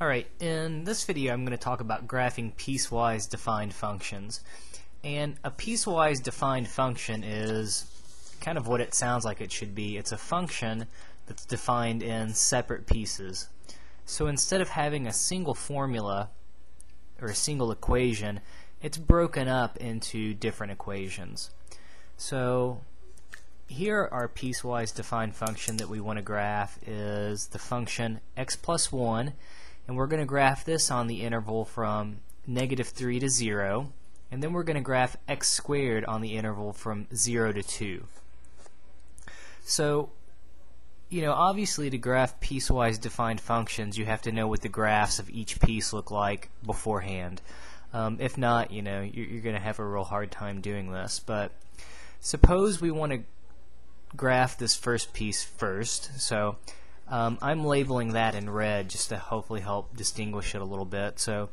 Alright, in this video I'm going to talk about graphing piecewise defined functions. And a piecewise defined function is kind of what it sounds like it should be. It's a function that's defined in separate pieces. So instead of having a single formula or a single equation, it's broken up into different equations. So here our piecewise defined function that we want to graph is the function x plus 1, and we're going to graph this on the interval from -3 to 0, and then we're going to graph x squared on the interval from 0 to 2. So, you know, obviously to graph piecewise defined functions you have to know what the graphs of each piece look like beforehand. If not, you know, you're going to have a real hard time doing this. But suppose we want to graph this first piece first. So I'm labeling that in red just to hopefully help distinguish it a little bit. So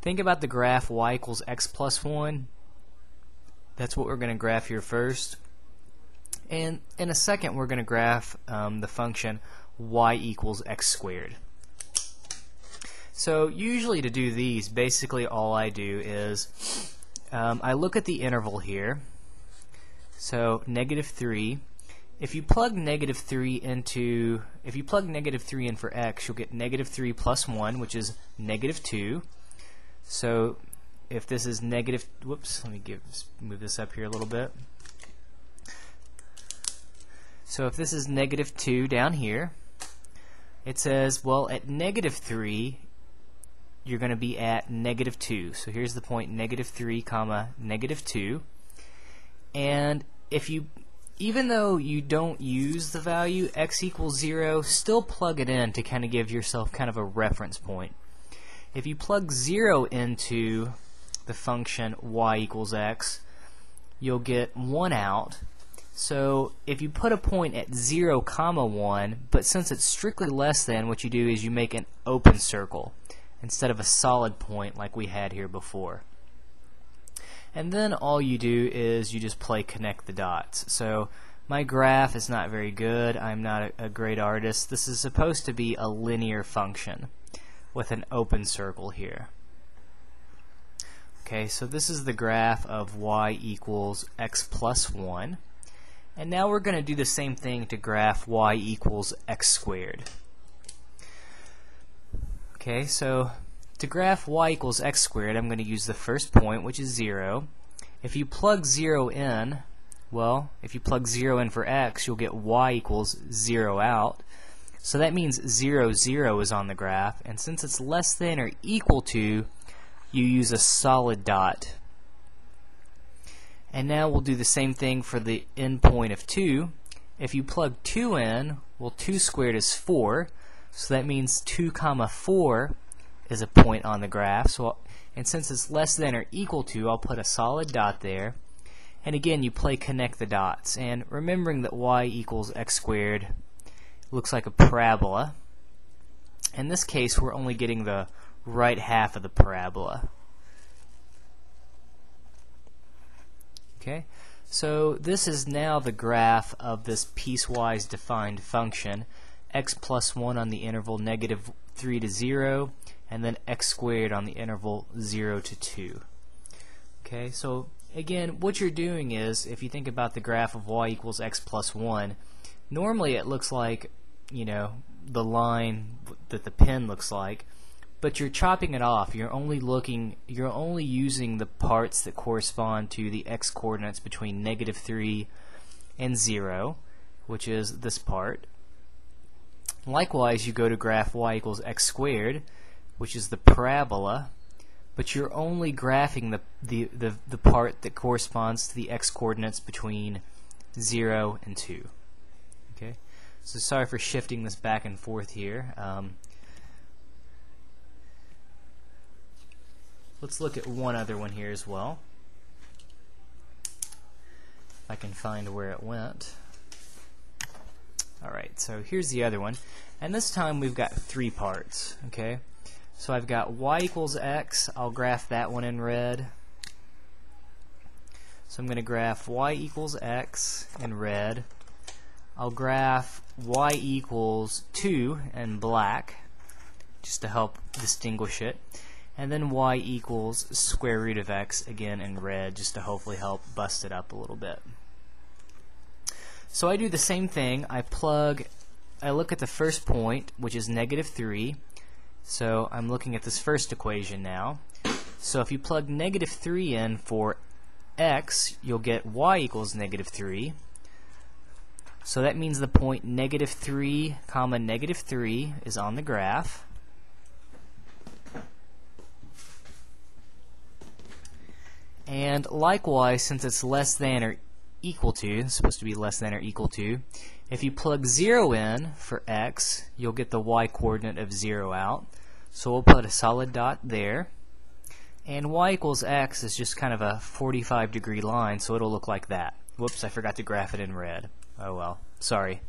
think about the graph y equals x plus 1. That's what we're going to graph here first. And in a second we're going to graph the function y equals x squared. So usually to do these, basically all I do is I look at the interval here. So -3. If you plug negative 3 in for x, you'll get -3 plus 1, which is -2. So if this is negative, whoops, let me move this up here a little bit. So if this is -2 down here, it says, well, at -3 you're going to be at -2. So here's the point -3 comma -2. And if you, even though you don't use the value x equals 0, still plug it in to kind of give yourself kind of a reference point. If you plug 0 into the function y equals x, you'll get 1 out. So if you put a point at 0 comma 1, but since it's strictly less than, what you do is you make an open circle instead of a solid point like we had here before. And then all you do is you just play connect the dots. So my graph is not very good. I'm not a great artist. This is supposed to be a linear function with an open circle here. Okay, so this is the graph of y equals x plus 1. And now we're going to do the same thing to graph y equals x squared. Okay, so to graph y equals x squared, I'm going to use the first point, which is 0. If you plug 0 in, well, if you plug 0 in for x, you'll get y equals 0 out. So that means 0, 0 is on the graph, and since it's less than or equal to, you use a solid dot. And now we'll do the same thing for the endpoint of 2. If you plug 2 in, well, 2 squared is 4, so that means 2 comma 4 is a point on the graph. So, and since it's less than or equal to, I'll put a solid dot there. And again, you play connect the dots. And remembering that y equals x squared looks like a parabola. In this case, we're only getting the right half of the parabola. Okay, so this is now the graph of this piecewise defined function, x plus 1 on the interval -3 to 0, and then x squared on the interval 0 to 2. Okay, so again, what you're doing is, if you think about the graph of y equals x plus 1, normally it looks like, you know, the line that the pen looks like, but you're chopping it off. You're only using the parts that correspond to the x coordinates between -3 and 0, which is this part. Likewise, you go to graph y equals x squared, which is the parabola, but you're only graphing the part that corresponds to the x-coordinates between 0 and 2. Okay, so sorry for shifting this back and forth here. Let's look at one other one here as well, if I can find where it went. Alright, so here's the other one, and this time we've got 3 parts. Okay. So I've got y equals x, I'll graph that one in red. So I'm going to graph y equals x in red. I'll graph y equals 2 in black, just to help distinguish it. And then y equals square root of x, again in red, just to hopefully help bust it up a little bit. So I do the same thing. I look at the first point, which is -3. So I'm looking at this first equation now. So if you plug -3 in for x, you'll get y equals -3. So that means the point (-3, (-3) is on the graph. And likewise, since it's less than or equal to, it's supposed to be less than or equal to, if you plug 0 in for x, you'll get the y coordinate of 0 out. So we'll put a solid dot there. And y equals x is just kind of a 45-degree line, so it'll look like that. Whoops, I forgot to graph it in red. Oh well, sorry.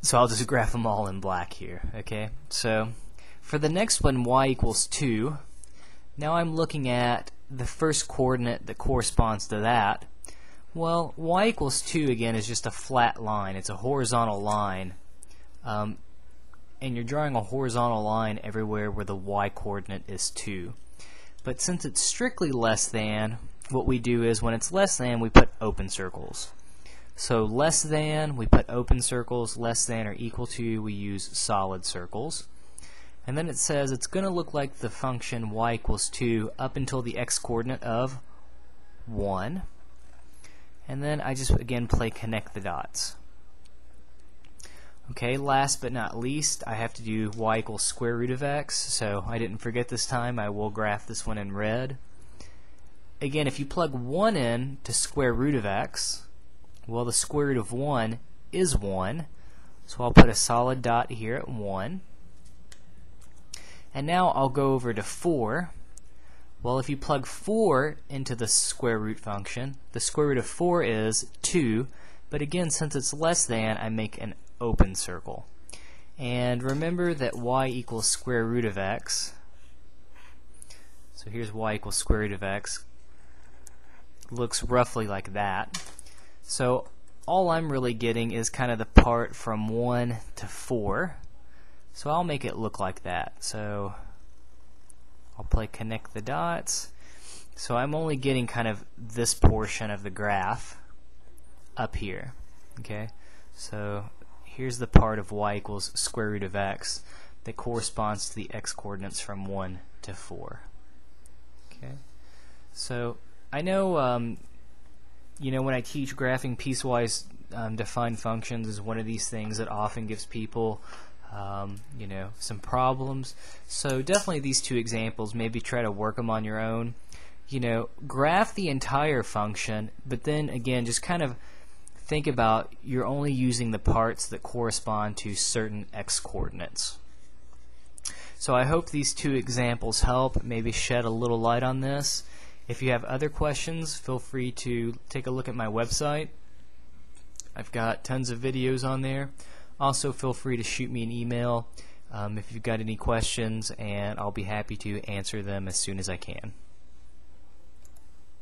So I'll just graph them all in black here, okay? So for the next one, y equals 2. Now I'm looking at the first coordinate that corresponds to that. Well, y equals 2 again is just a flat line. It's a horizontal line, and you're drawing a horizontal line everywhere where the y coordinate is 2. But since it's strictly less than, what we do is when it's less than, we put open circles. So less than, we put open circles. Less than or equal to, we use solid circles. And then it says it's going to look like the function y equals 2 up until the x coordinate of 1. And then I just again play connect the dots. Okay, last but not least, I have to do y equals square root of x, so I didn't forget this time. I will graph this one in red. Again, if you plug 1 in to square root of x, well, the square root of 1 is 1, so I'll put a solid dot here at 1. And now I'll go over to 4. Well, if you plug 4 into the square root function, the square root of 4 is 2, but again, since it's less than, I make an open circle. And remember that y equals square root of x. So here's y equals square root of x. Looks roughly like that. So all I'm really getting is kind of the part from 1 to 4. So I'll make it look like that. So I'll play connect the dots. So I'm only getting kind of this portion of the graph up here. Okay, so here's the part of y equals square root of x that corresponds to the x coordinates from 1 to 4. Okay, so I know you know, when I teach graphing piecewise defined functions is one of these things that often gives people you know, some problems. So definitely these two examples, maybe try to work them on your own. You know, graph the entire function, but then again, just kind of think about you're only using the parts that correspond to certain x coordinates. So I hope these two examples help, maybe shed a little light on this. If you have other questions, feel free to take a look at my website. I've got tons of videos on there. Also, feel free to shoot me an email if you've got any questions, and I'll be happy to answer them as soon as I can.